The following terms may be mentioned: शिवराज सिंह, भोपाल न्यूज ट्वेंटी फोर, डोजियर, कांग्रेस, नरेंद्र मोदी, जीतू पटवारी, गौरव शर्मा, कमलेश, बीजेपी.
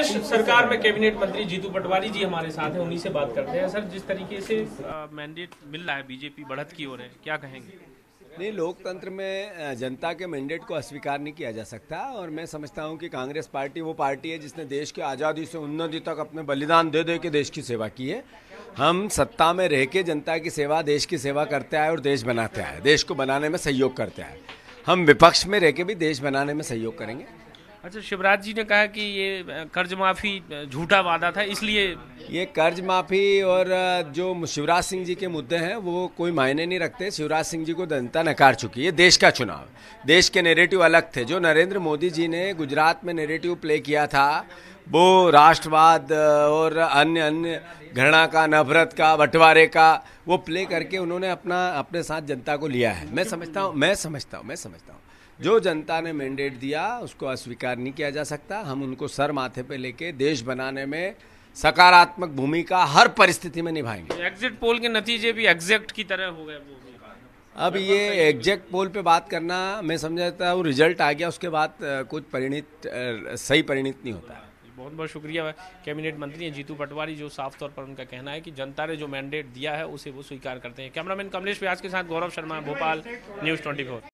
प्रदेश सरकार में कैबिनेट मंत्री जीतू पटवारी जी हमारे साथ हैं, उन्हीं से बात करते हैं। सर, जिस तरीके से मैंडेट मिल रहा है, बीजेपी बढ़त की ओर है, क्या कहेंगे? नहीं, लोकतंत्र में जनता के मैंडेट को अस्वीकार नहीं किया जा सकता और मैं समझता हूं कि कांग्रेस पार्टी वो पार्टी है जिसने देश की आज़ादी से उन्नति तक अपने बलिदान दे दे के देश की सेवा की है। हम सत्ता में रह के जनता की सेवा, देश की सेवा करते आए और देश बनाते आए, देश को बनाने में सहयोग करते आए। हम विपक्ष में रह के भी देश बनाने में सहयोग करेंगे। अच्छा, शिवराज जी ने कहा कि ये कर्ज माफ़ी झूठा वादा था, इसलिए ये कर्ज माफ़ी और जो शिवराज सिंह जी के मुद्दे हैं वो कोई मायने नहीं रखते। शिवराज सिंह जी को जनता नकार चुकी है। देश का चुनाव, देश के नेरेटिव अलग थे। जो नरेंद्र मोदी जी ने गुजरात में नेरेटिव प्ले किया था वो राष्ट्रवाद और अन्य अन्य घृणा का, नफरत का, बंटवारे का, वो प्ले करके उन्होंने अपने साथ जनता को लिया है। मैं समझता हूँ जो जनता ने मैंडेट दिया उसको अस्वीकार नहीं किया जा सकता। हम उनको सर माथे पे लेके देश बनाने में सकारात्मक भूमिका हर परिस्थिति में निभाएंगे। एग्जिट पोल के नतीजे भी एग्जैक्ट की तरह हो गए। अब ये एग्जैक्ट पोल पे बात करना, मैं समझता हूँ रिजल्ट आ गया उसके बाद कुछ सही परिणित नहीं होता है। बहुत बहुत शुक्रिया। कैबिनेट मंत्री हैं जीतू पटवारी, जो साफ तौर पर उनका कहना है कि जनता ने जो मैंडेट दिया है उसे वो स्वीकार करते हैं। कैमरामैन कमलेश के साथ गौरव शर्मा, भोपाल न्यूज 24।